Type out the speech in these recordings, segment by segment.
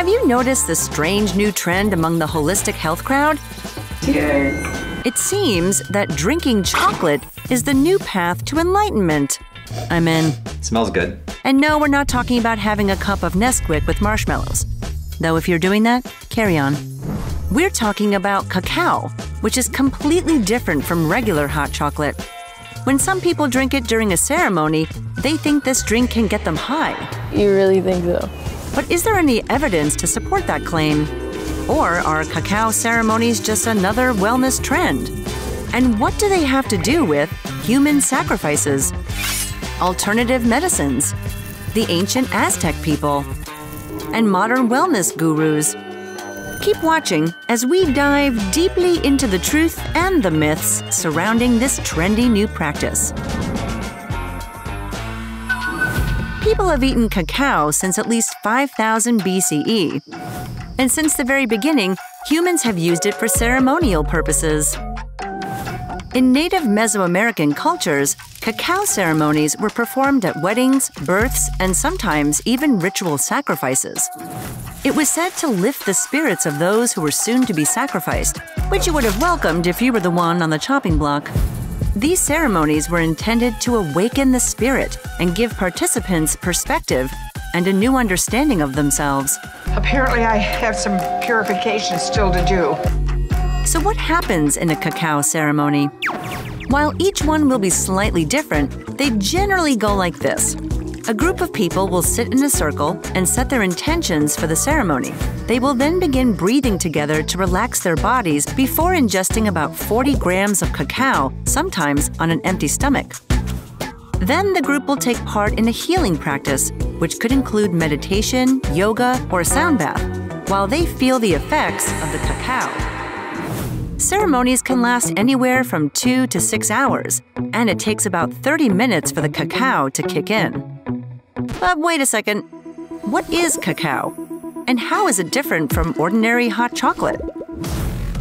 Have you noticed the strange new trend among the holistic health crowd? Yes. It seems that drinking chocolate is the new path to enlightenment. I'm in. Smells good. And no, we're not talking about having a cup of Nesquik with marshmallows. Though if you're doing that, carry on. We're talking about cacao, which is completely different from regular hot chocolate. When some people drink it during a ceremony, they think this drink can get them high. You really think so? But is there any evidence to support that claim? Or are cacao ceremonies just another wellness trend? And what do they have to do with human sacrifices? Alternative medicines, the ancient Aztec people, and modern wellness gurus. Keep watching as we dive deeply into the truth and the myths surrounding this trendy new practice. People have eaten cacao since at least 5000 BCE. And since the very beginning, humans have used it for ceremonial purposes. In native Mesoamerican cultures, cacao ceremonies were performed at weddings, births, and sometimes even ritual sacrifices. It was said to lift the spirits of those who were soon to be sacrificed, which you would have welcomed if you were the one on the chopping block. These ceremonies were intended to awaken the spirit and give participants perspective and a new understanding of themselves. Apparently, I have some purification still to do. So what happens in a cacao ceremony? While each one will be slightly different, they generally go like this. A group of people will sit in a circle and set their intentions for the ceremony. They will then begin breathing together to relax their bodies before ingesting about 40 grams of cacao, sometimes on an empty stomach. Then the group will take part in a healing practice, which could include meditation, yoga, or a sound bath, while they feel the effects of the cacao. Ceremonies can last anywhere from 2 to 6 hours, and it takes about 30 minutes for the cacao to kick in. But wait a second, what is cacao? And how is it different from ordinary hot chocolate?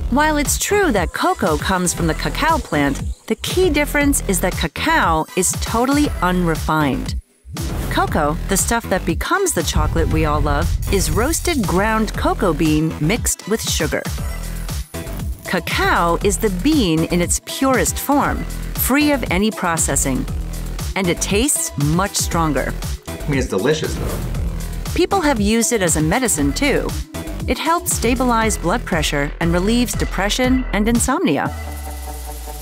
While it's true that cocoa comes from the cacao plant, the key difference is that cacao is totally unrefined. Cocoa, the stuff that becomes the chocolate we all love, is roasted ground cocoa bean mixed with sugar. Cacao is the bean in its purest form, free of any processing. And it tastes much stronger. I mean, it's delicious, though. People have used it as a medicine, too. It helps stabilize blood pressure and relieves depression and insomnia.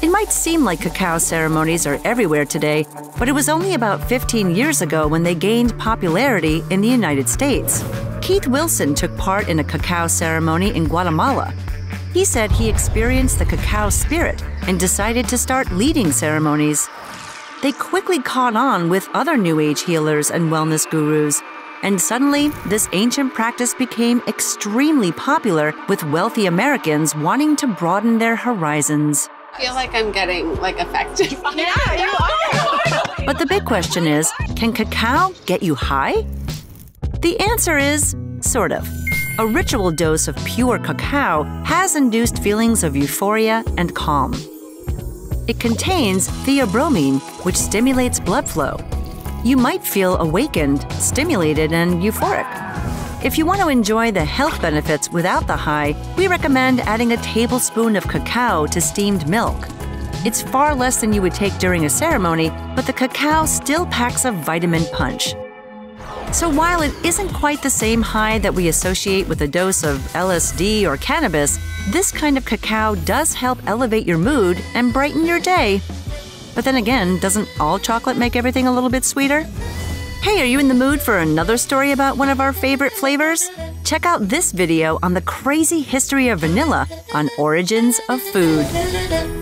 It might seem like cacao ceremonies are everywhere today, but it was only about 15 years ago when they gained popularity in the United States. Keith Wilson took part in a cacao ceremony in Guatemala. He said he experienced the cacao spirit and decided to start leading ceremonies. They quickly caught on with other New Age healers and wellness gurus, and suddenly this ancient practice became extremely popular with wealthy Americans wanting to broaden their horizons. I feel like I'm getting affected by it. Yeah, you are. But the big question is, can cacao get you high? The answer is, sort of. A ritual dose of pure cacao has induced feelings of euphoria and calm. It contains theobromine, which stimulates blood flow. You might feel awakened, stimulated, and euphoric. If you want to enjoy the health benefits without the high, we recommend adding a tablespoon of cacao to steamed milk. It's far less than you would take during a ceremony, but the cacao still packs a vitamin punch. So while it isn't quite the same high that we associate with a dose of LSD or cannabis, this kind of cacao does help elevate your mood and brighten your day. But then again, doesn't all chocolate make everything a little bit sweeter? Hey, are you in the mood for another story about one of our favorite flavors? Check out this video on the crazy history of vanilla on Origins of Food.